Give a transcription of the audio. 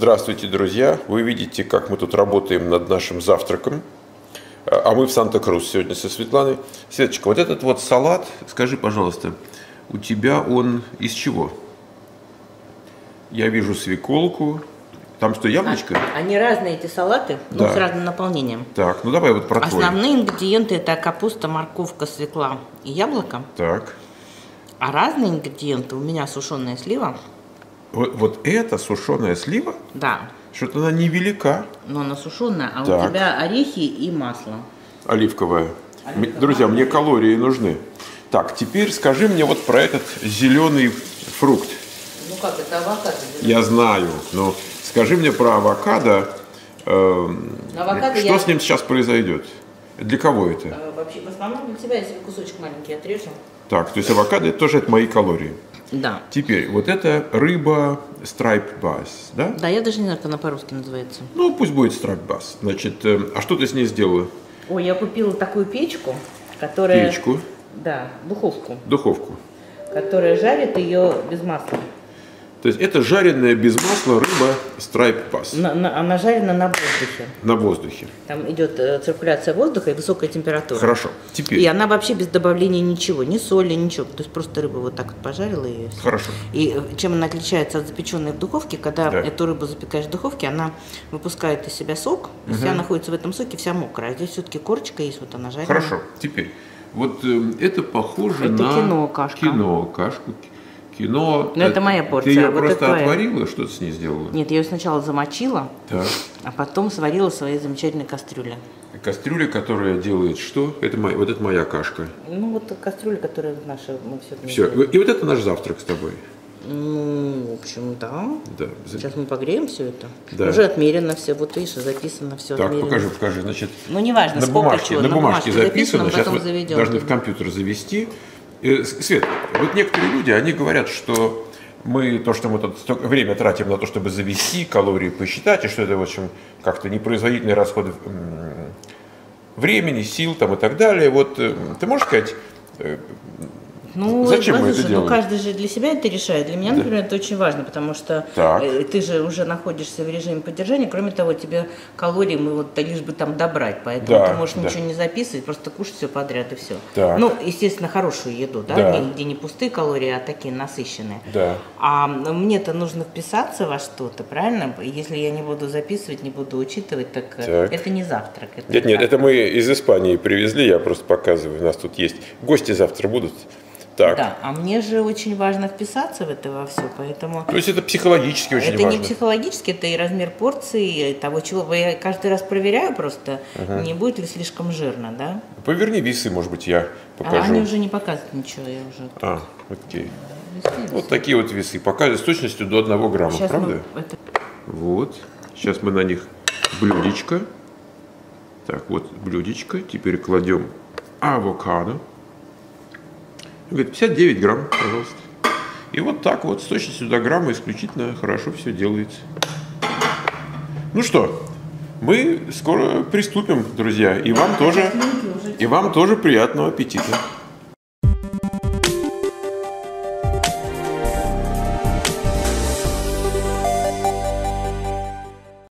Здравствуйте, друзья! Вы видите, как мы тут работаем над нашим завтраком. А мы в Санта-Круз сегодня со Светланой. Светочка, вот этот вот салат, скажи, пожалуйста, у тебя он из чего? Я вижу свеколку. Там что, яблочко? Они разные, эти салаты, да. Ну, с разным наполнением. Так, ну давай вот про твой. Основные ингредиенты – это капуста, морковка, свекла и яблоко. Так. А разные ингредиенты – у меня сушеная слива. Вот эта сушеная слива? Да. Что-то она невелика. Но она сушеная, а так. У тебя орехи и масло. Оливковое. Друзья, мне калории нужны. Так, теперь скажи мне вот про этот зеленый фрукт. Ну как, это авокадо? Я знаю, но... Скажи мне про авокадо, что с ним сейчас произойдет? Для кого это? Вообще, в основном для тебя, если кусочек маленький отрежу. Так, то есть авокадо это тоже это мои калории. Да. Теперь, вот это рыба страйп-басс, да? Да, я даже не знаю, как она по-русски называется. Ну, пусть будет страйп-басс. Значит, а что ты с ней сделала? Ой, я купила такую печку, которая... Печку? Да, духовку. Духовку. Которая жарит ее без масла. То есть это жареная без масла рыба страйп-басс. Она жарена на воздухе. На воздухе. Там идет циркуляция воздуха и высокая температура. Хорошо. Теперь. И она вообще без добавления ничего, ни соли, ничего. То есть просто рыбу вот так вот пожарила и все. Хорошо. И чем она отличается от запеченной в духовке, когда да. Эту рыбу запекаешь в духовке, она выпускает из себя сок, угу. Вся находится в этом соке, вся мокрая. А здесь все-таки корочка есть, вот она жарена. Хорошо. Теперь. Вот это похоже это на киноа-кашку. Но это моя порция. Ты ее вот просто отварила, что-то с ней сделала? Нет, я ее сначала замочила, так. А потом сварила в своей замечательной кастрюле. Кастрюля, которая делает что? Это моя, вот это моя кашка. Ну вот кастрюля, которая наша, мы все. И вот это наш завтрак с тобой. Ну, в общем, да. Да. Сейчас мы погреем все это. Да. Уже отмерено все, вот видишь, записано все. Так, отмерено. покажи, значит. Ну неважно, сколько чего. На бумажке записано, сейчас потом заведем. Должны в компьютер завести. Свет, вот некоторые люди, они говорят, что мы тут столько время тратим на то, чтобы завести, калории посчитать, и что это, в общем, как-то непроизводительный расход времени, сил там, и так далее. Вот ты можешь сказать, зачем мы это делаем? Ну, каждый же для себя это решает. Для меня, например, да. Это очень важно, потому что ты же уже находишься в режиме поддержания. Кроме того, тебе калории лишь бы там добрать, поэтому ты можешь ничего не записывать, просто кушать все подряд и все. Так. Ну, естественно, хорошую еду, да? Где не пустые калории, а такие насыщенные. Да. А мне-то нужно вписаться во что-то, правильно? Если я не буду записывать, не буду учитывать, так. Это не завтрак. Это нет, это мы из Испании привезли, я просто показываю, у нас тут есть. Гости завтра будут. Так. Да, а мне же очень важно вписаться в это во все, поэтому... То есть это психологически очень важно? Это не психологически, это и размер порции, и того, чего я каждый раз проверяю просто, не будет ли слишком жирно, да? Поверни весы, может быть, я покажу. Они уже не показывают ничего, я уже... А, окей. Весы. Вот такие вот весы, показывают с точностью до 1 грамма, сейчас правда? Вот, сейчас мы на них блюдечко. Так, вот блюдечко, теперь кладем авокадо. Говорит, 59 грамм, пожалуйста. И вот так вот, с точностью до грамма исключительно хорошо все делается. Ну что, мы скоро приступим, друзья. И вам тоже приятного аппетита.